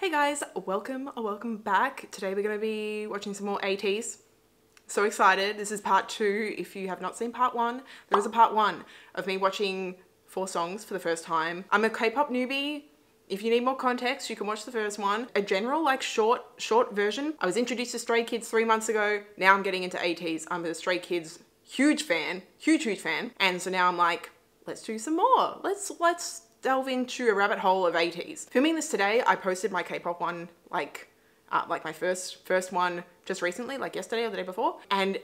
Hey guys, welcome back. Today we're going to be watching some more ATEEZ. So excited. This is part two. If you have not seen part one, there is a part one of me watching four songs for the first time. I'm a K-pop newbie. If you need more context, you can watch the first one. A general, like short version. I was introduced to Stray Kids 3 months ago. Now I'm getting into ATEEZ. I'm a Stray Kids huge fan, huge fan. And so now I'm like, let's do some more. Let's delve into a rabbit hole of ATEEZ. Filming this today, I posted my K-pop one, like my first one just recently, like yesterday or the day before. And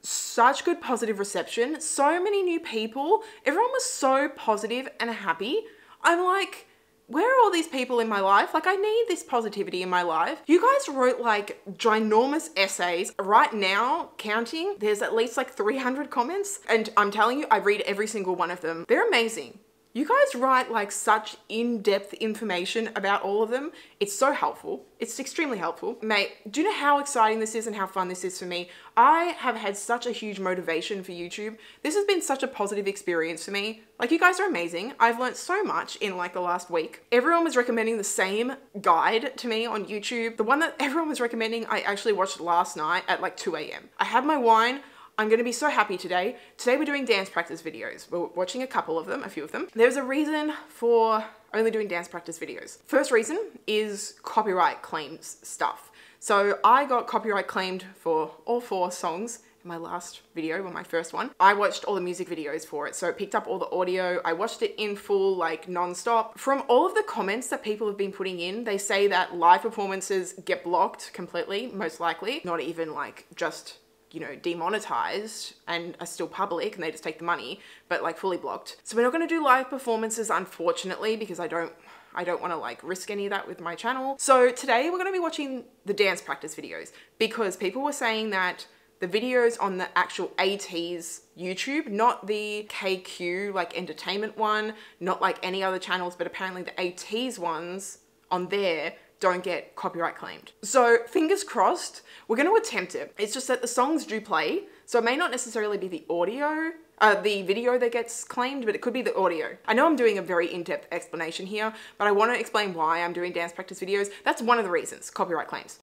such good positive reception. So many new people. Everyone was so positive and happy. I'm like, where are all these people in my life? Like, I need this positivity in my life. You guys wrote like ginormous essays. Right now, counting, there's at least like 300 comments. And I'm telling you, I read every single one of them. They're amazing. You guys write like such in-depth information about all of them. It's so helpful. It's extremely helpful. Mate, do you know how exciting this is and how fun this is for me? I have had such a huge motivation for YouTube. This has been such a positive experience for me. Like, you guys are amazing. I've learned so much in like the last week. Everyone was recommending the same guide to me on YouTube. The one that everyone was recommending, I actually watched last night at like 2 a.m. I had my wine. I'm gonna be so happy today. Today we're doing dance practice videos. We're watching a couple of them, a few of them. There's a reason for only doing dance practice videos. First reason is copyright claims stuff. So I got copyright claimed for all four songs in my last video, well, my first one. I watched all the music videos for it. So it picked up all the audio. I watched it in full, like nonstop. From all of the comments that people have been putting in, they say that live performances get blocked completely, most likely. Not even like just, you know, demonetized and are still public and they just take the money, but like fully blocked. So we're not going to do live performances, unfortunately, because I don't want to like risk any of that with my channel. So today we're going to be watching the dance practice videos because people were saying that the videos on the actual ATEEZ YouTube, not the KQ like entertainment one, not like any other channels, but apparently the ATEEZ ones on there don't get copyright claimed. So fingers crossed, we're going to attempt it. It's just that the songs do play, so it may not necessarily be the audio, the video that gets claimed, but it could be the audio. I know I'm doing a very in-depth explanation here, but I want to explain why I'm doing dance practice videos. That's one of the reasons, copyright claims.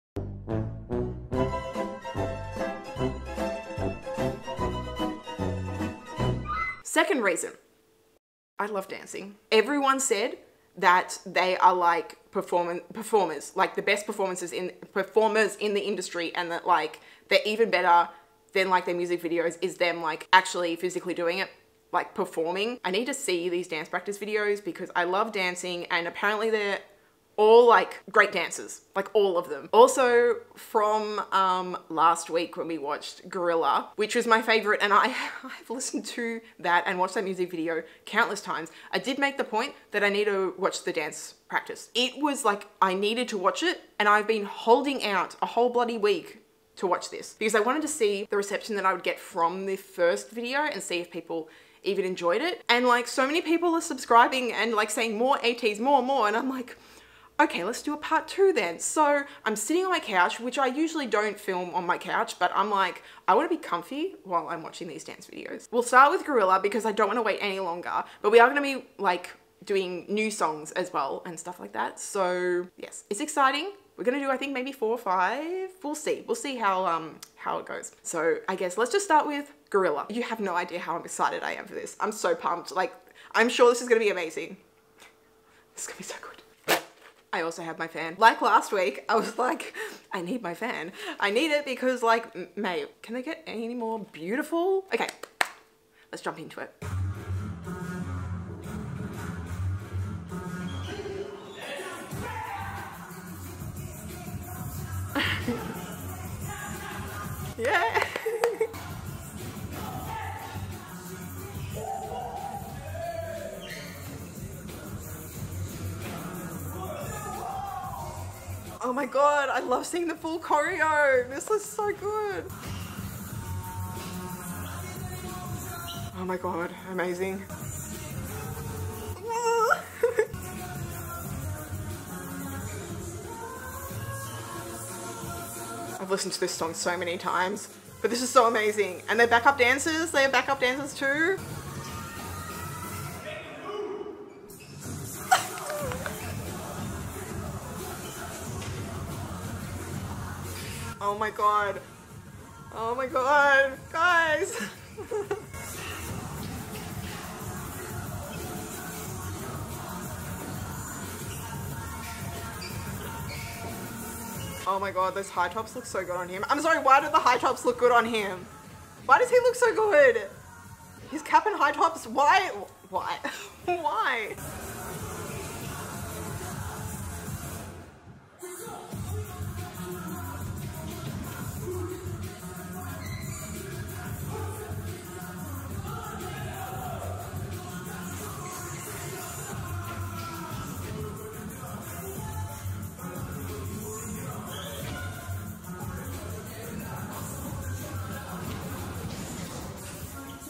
Second reason, I love dancing. Everyone said that they are like performers, like the best performers in the industry, and that like they're even better than like their music videos is them like actually physically doing it, like performing. I need to see these dance practice videos because I love dancing, and apparently they're all like great dancers, like all of them. Also from last week when we watched Guerrilla, which was my favorite, and I've listened to that and watched that music video countless times. I did make the point that I need to watch the dance practice. It was like, I needed to watch it, and I've been holding out a whole bloody week to watch this because I wanted to see the reception that I would get from the first video and see if people even enjoyed it. And like so many people are subscribing and like saying more ATEEZ, more, and I'm like, okay, let's do a part two then. So I'm sitting on my couch, which I usually don't film on my couch, but I'm like, I want to be comfy while I'm watching these dance videos. We'll start with Guerrilla because I don't want to wait any longer, but we are going to be like doing new songs as well and stuff like that. So yes, it's exciting. We're going to do, I think maybe 4 or 5. We'll see. We'll see how it goes. So I guess let's just start with Guerrilla. You have no idea how excited I am for this. I'm so pumped. Like, I'm sure this is going to be amazing. This is going to be so good. I also have my fan. Like last week, I was like, I need my fan. I need it because like, mate, can they get any more beautiful? Okay, let's jump into it. Yeah. Oh my God, I love seeing the full choreo. This is so good. Oh my God, amazing. I've listened to this song so many times, but this is so amazing. And they're backup dancers, they have backup dancers too. Oh my god. Oh my god, guys. Oh my god, those high tops look so good on him. I'm sorry, why do the high tops look good on him? Why does he look so good? His cap and high tops, why? Why? Why?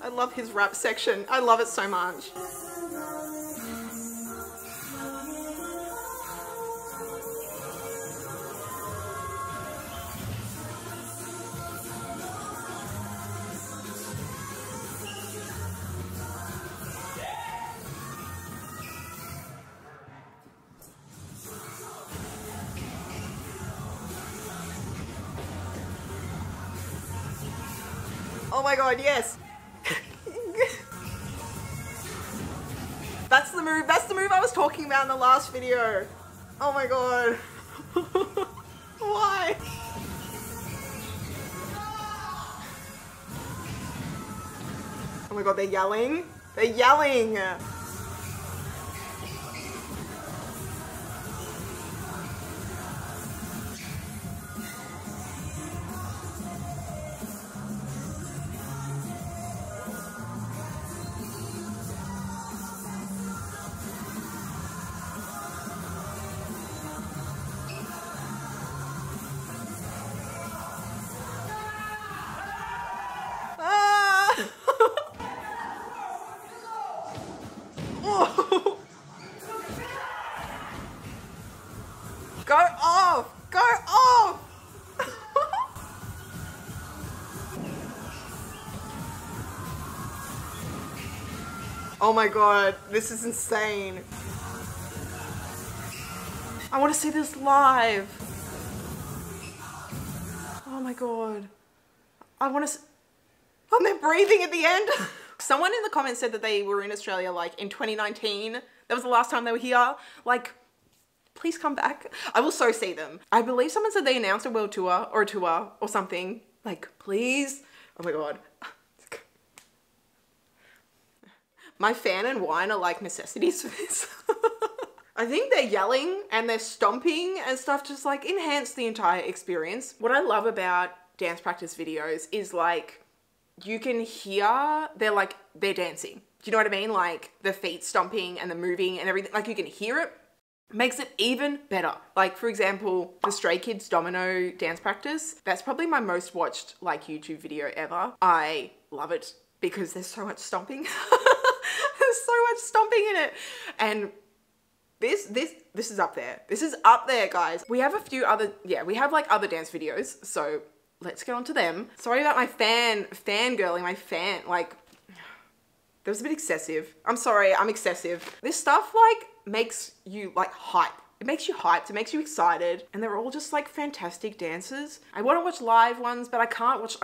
I love his rap section. I love it so much. Oh my god, yes. That's the move. That's the move I was talking about in the last video. Oh my god. Why? Oh my god, they're yelling. They're yelling. Go off! Go off! Oh my god, this is insane. I want to see this live. Oh my god. I want to... And they're breathing at the end. Someone in the comments said that they were in Australia like in 2019. That was the last time they were here. Like... please come back. I will so see them. I believe someone said they announced a world tour or a tour or something. Like, please. Oh my god. My fan and wine are like necessities for this. I think they're yelling and they're stomping and stuff just like enhance the entire experience. What I love about dance practice videos is like you can hear they're dancing. Do you know what I mean? Like the feet stomping and the moving and everything. Like you can hear it. Makes it even better. Like for example, the Stray Kids Domino dance practice. That's probably my most watched like YouTube video ever. I love it because there's so much stomping. There's so much stomping in it. And this is up there. This is up there, guys. We have a few other, yeah, we have like other dance videos. So let's get on to them. Sorry about my fangirling, like that was a bit excessive. I'm sorry, I'm excessive. This stuff like makes you like hype. It makes you hyped, it makes you excited. And they're all just like fantastic dancers. I wanna watch live ones, but I can't watch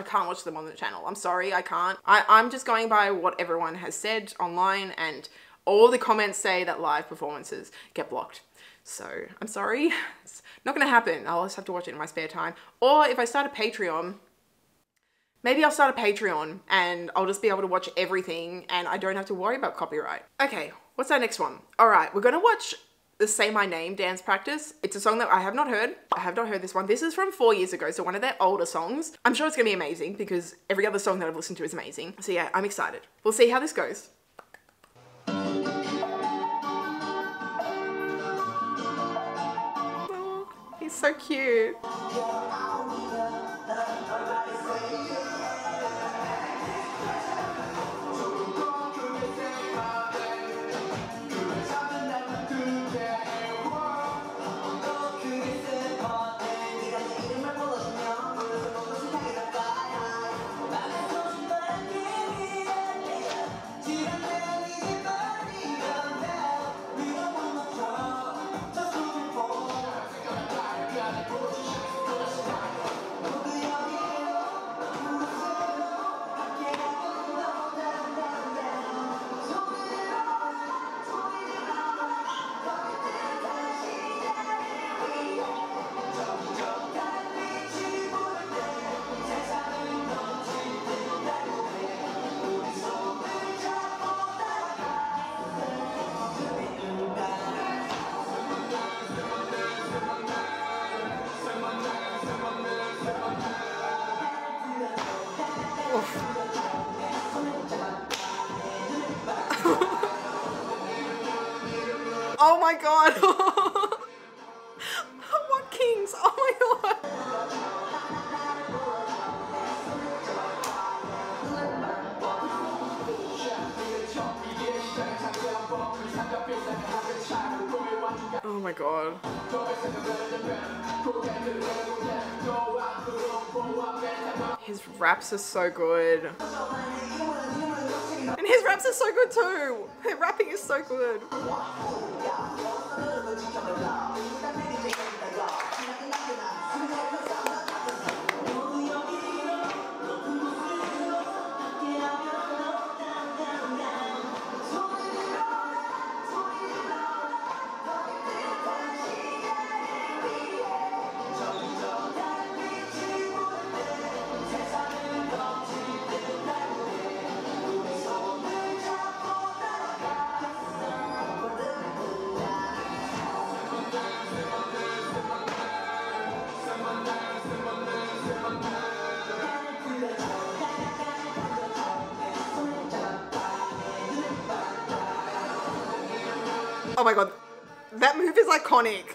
them on the channel. I'm sorry, I can't. I'm just going by what everyone has said online and all the comments say that live performances get blocked. So I'm sorry, it's not gonna happen. I'll just have to watch it in my spare time. Or if I start a Patreon, maybe I'll start a Patreon and I'll just be able to watch everything and I don't have to worry about copyright. Okay, what's our next one? All right, we're gonna watch the Say My Name dance practice. It's a song that I have not heard. I have not heard this one. This is from 4 years ago, so one of their older songs. I'm sure it's gonna be amazing because every other song that I've listened to is amazing. So yeah, I'm excited. We'll see how this goes. Oh, he's so cute. my god. What kings? Oh my god. Oh my god. His raps are so good. And his raps are so good too. Her rapping is so good. Oh my god, that move is iconic.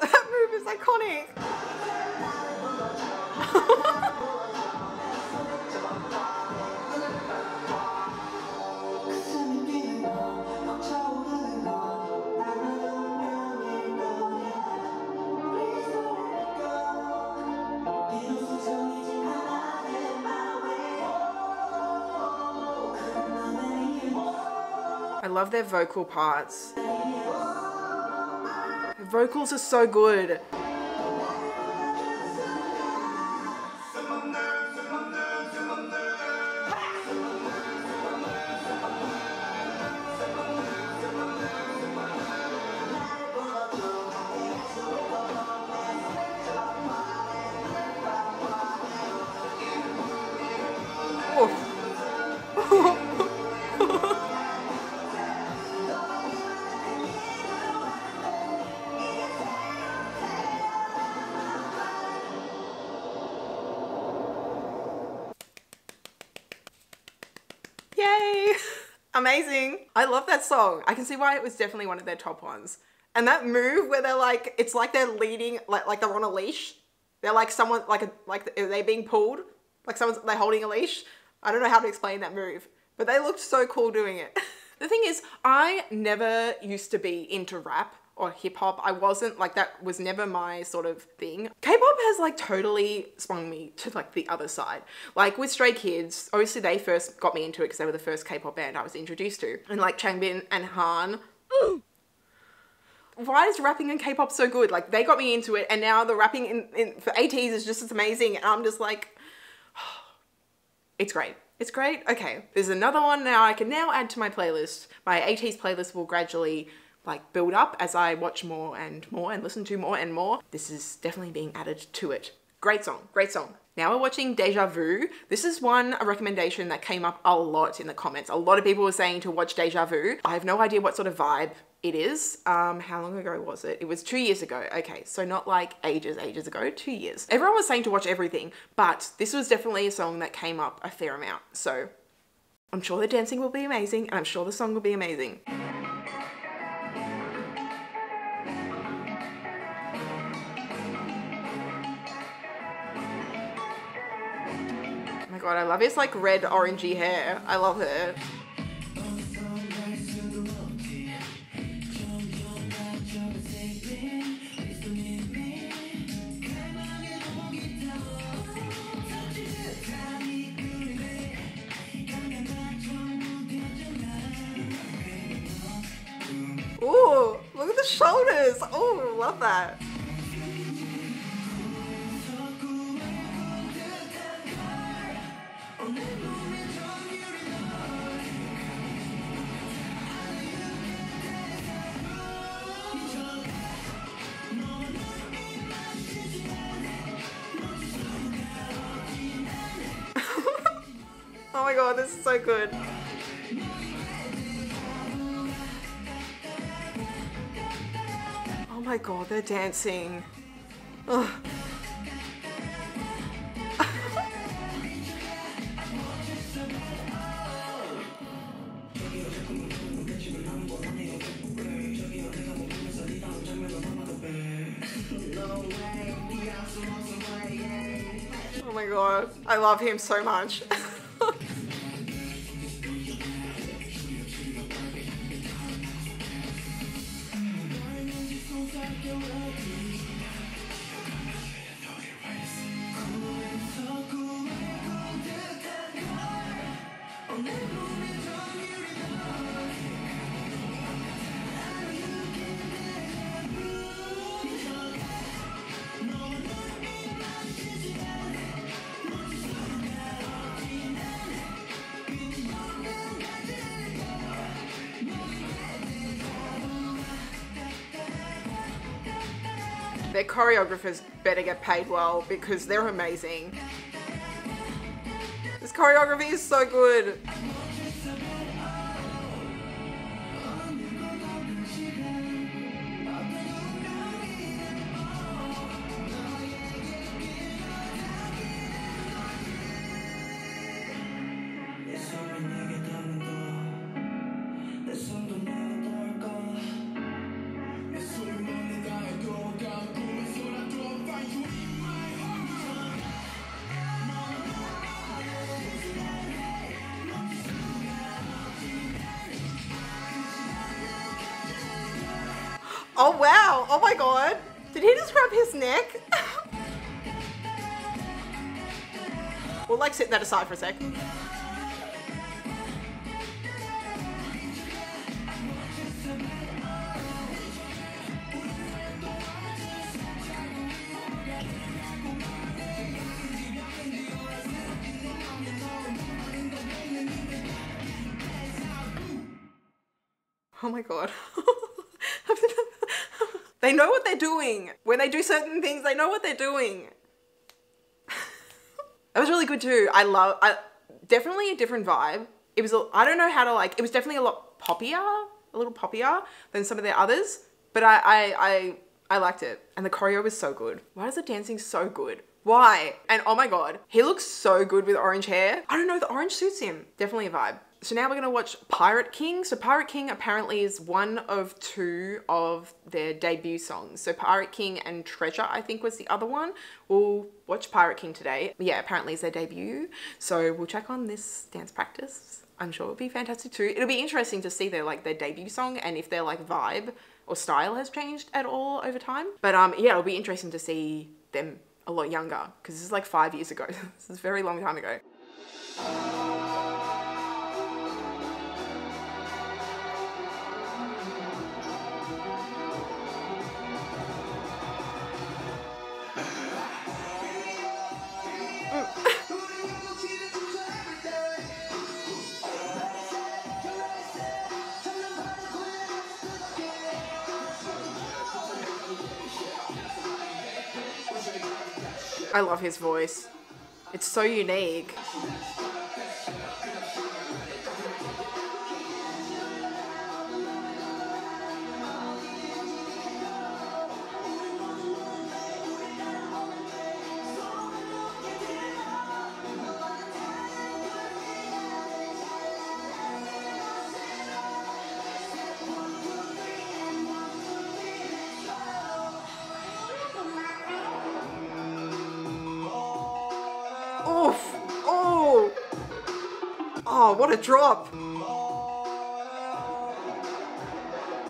That move is iconic. I love their vocal parts. The vocals are so good. Amazing. I love that song. I can see why it was definitely one of their top ones. And that move where they're like, it's like they're leading, like they're on a leash. They're like someone, like they're being pulled. Like they're holding a leash. I don't know how to explain that move, but they looked so cool doing it. The thing is, I never used to be into rap or hip hop. I wasn't, like that was never my sort of thing. K-pop has like totally swung me to like the other side. Like with Stray Kids, obviously they first got me into it because they were the first K-pop band I was introduced to. And like Changbin and Han. Ooh. Why is rapping in K-pop so good? Like they got me into it, and now the rapping for ATEEZ is just as amazing, and I'm just like, oh, it's great. It's great. Okay, there's another one now I can now add to my playlist. My ATEEZ playlist will gradually like build up as I watch more and more and listen to more and more. This is definitely being added to it. Great song, great song. Now we're watching Deja Vu. This is a recommendation that came up a lot in the comments. A lot of people were saying to watch Deja Vu. I have no idea what sort of vibe it is. How long ago was it? It was 2 years ago. Okay, so not like ages ago, 2 years. Everyone was saying to watch everything, but this was definitely a song that came up a fair amount. So I'm sure the dancing will be amazing, and I'm sure the song will be amazing. God, I love his like red orangey hair. I love her. Ooh, look at the shoulders. Oh, love that. Oh my god, this is so good. Oh my god, they're dancing. Ugh. Oh my god, I love him so much. Their choreographers better get paid well because they're amazing. This choreography is so good. Oh wow, oh my god. Did he just grab his neck? We'll like set that aside for a sec. Oh my god. They know what they're doing. When they do certain things, they know what they're doing. That was really good too. Definitely a different vibe. It was, I don't know how to like, it was definitely a little poppier than some of their others, but I liked it. And the choreo was so good. Why is the dancing so good? Why? And oh my God, he looks so good with orange hair. I don't know, the orange suits him. Definitely a vibe. So now we're gonna watch Pirate King. So Pirate King apparently is one of two of their debut songs. So Pirate King and Treasure, I think, was the other one. We'll watch Pirate King today. Yeah, apparently it's their debut. So we'll check on this dance practice. I'm sure it'll be fantastic too. It'll be interesting to see their debut song and if their vibe or style has changed at all over time. But yeah, it'll be interesting to see them a lot younger because this is 5 years ago. This is a very long time ago. I love his voice. It's so unique. Oof. Oh! Oh, what a drop!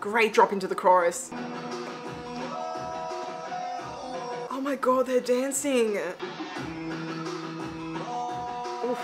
Great drop into the chorus. Oh my god, they're dancing! Oof.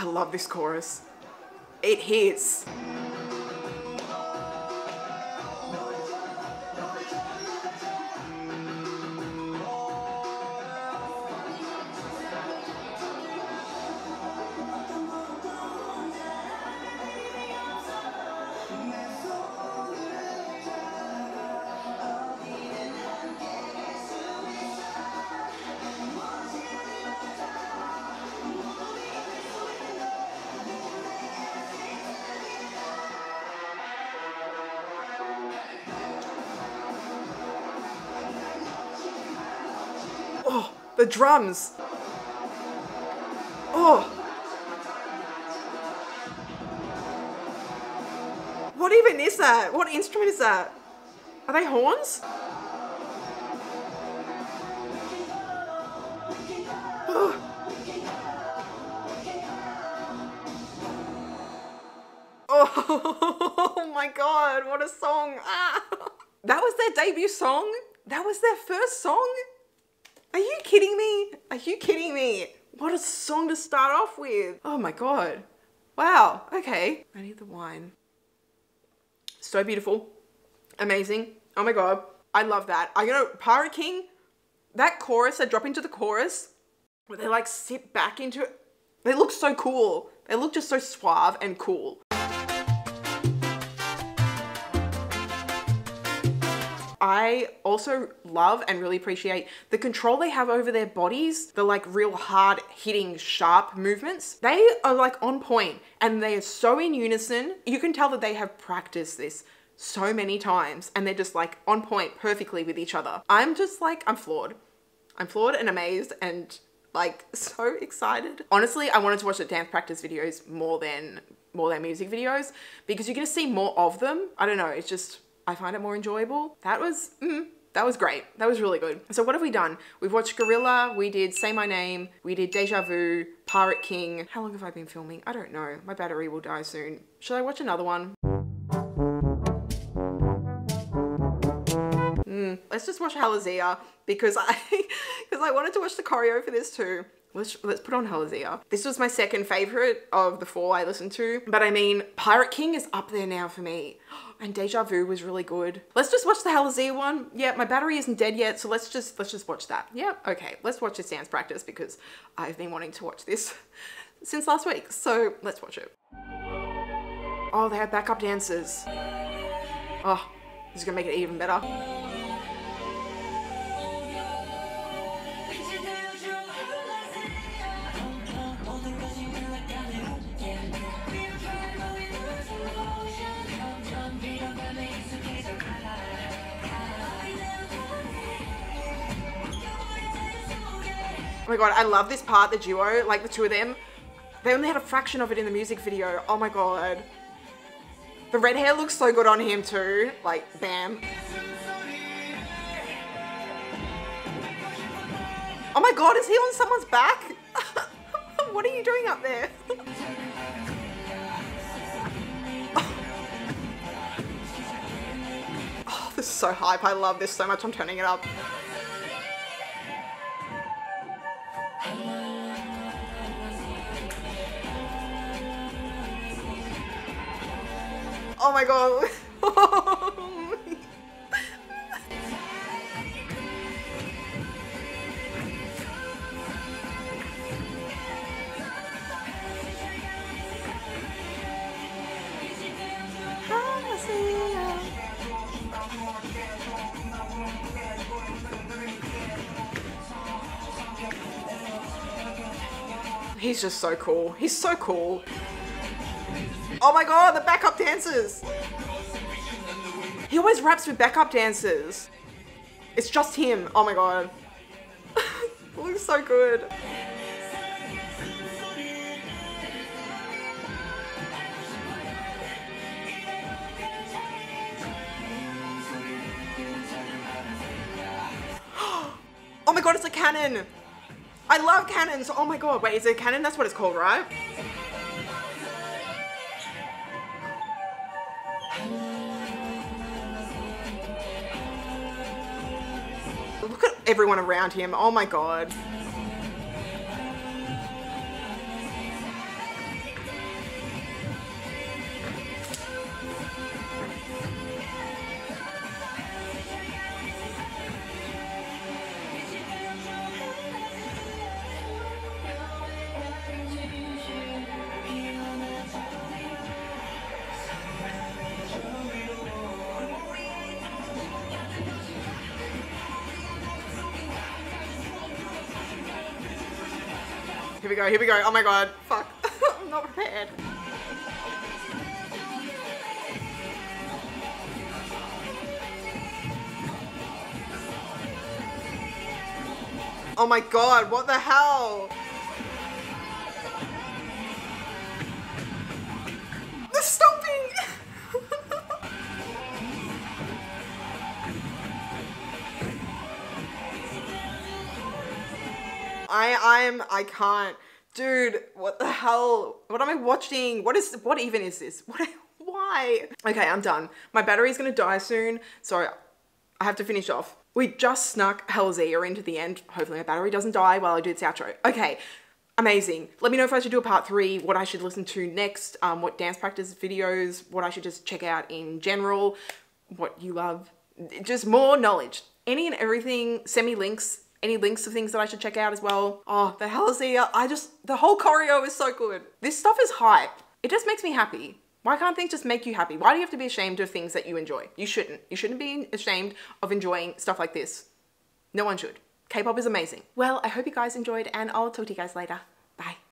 I love this chorus. It hits. Oh, the drums. Oh. What even is that? What instrument is that? Are they horns? Oh. Oh my God, what a song. Ah. That was their debut song? That was their first song? Are you kidding me? Are you kidding me? What a song to start off with. Oh my God. Wow. Okay. I need the wine. So beautiful. Amazing. Oh my God. I love that. I know Pirate King, that chorus, they drop into the chorus where they like sit back into it. They look so cool. They look just so suave and cool. I also love and really appreciate the control they have over their bodies, the like real hard hitting sharp movements. They are like on point and they are so in unison. You can tell that they have practiced this so many times and they're just like on point perfectly with each other. I'm just like, I'm floored. I'm floored and amazed and like so excited. Honestly, I wanted to watch the dance practice videos more than music videos because you're gonna see more of them. I don't know, it's just, I find it more enjoyable. That was great. That was really good. So what have we done? We've watched Guerrilla, we did Say My Name, we did Deja Vu, Pirate King. How long have I been filming? I don't know. My battery will die soon. Should I watch another one? Let's just watch Halazia because I wanted to watch the choreo for this too. Let's put on Halazia. This was my second favorite of the four I listened to, but I mean, Pirate King is up there now for me. And Deja Vu was really good. Let's just watch the Halazia one. Yeah, my battery isn't dead yet, so let's just watch that. Yeah, okay, let's watch this dance practice because I've been wanting to watch this since last week, so let's watch it. Oh, they have backup dancers. Oh, this is gonna make it even better. Oh my God, I love this part, the duo, like the two of them. They only had a fraction of it in the music video. Oh my God. The red hair looks so good on him too. Like, bam. Oh my God, is he on someone's back? What are you doing up there? Oh, this is so hype. I love this so much. I'm turning it up. Oh my God. He's just so cool. He's so cool. Oh my God, the backup dancers. He always raps with backup dancers. It's just him. Oh my God. It looks so good. Oh my God, it's a cannon. I love cannons. Oh my God. Wait, is it a cannon? That's what it's called, right? Look at everyone around him. Oh my God. we go, here we go. Oh my god, fuck. I'm not prepared. Oh my god, what the hell? The stomping! I can't. Dude, what the hell? What am I watching? What even is this? Why? Okay, I'm done. My battery's gonna die soon, so I have to finish off. We just snuck Halazia into the end. Hopefully my battery doesn't die while I do this outro. Okay, amazing. Let me know if I should do a part 3, what I should listen to next, what dance practice videos, what I should just check out in general, what you love, just more knowledge. Any and everything, send me links, any links of things that I should check out as well. Oh, the Halazia, the whole choreo is so good. This stuff is hype. It just makes me happy. Why can't things just make you happy? Why do you have to be ashamed of things that you enjoy? You shouldn't. You shouldn't be ashamed of enjoying stuff like this. No one should. K-pop is amazing. Well, I hope you guys enjoyed and I'll talk to you guys later. Bye.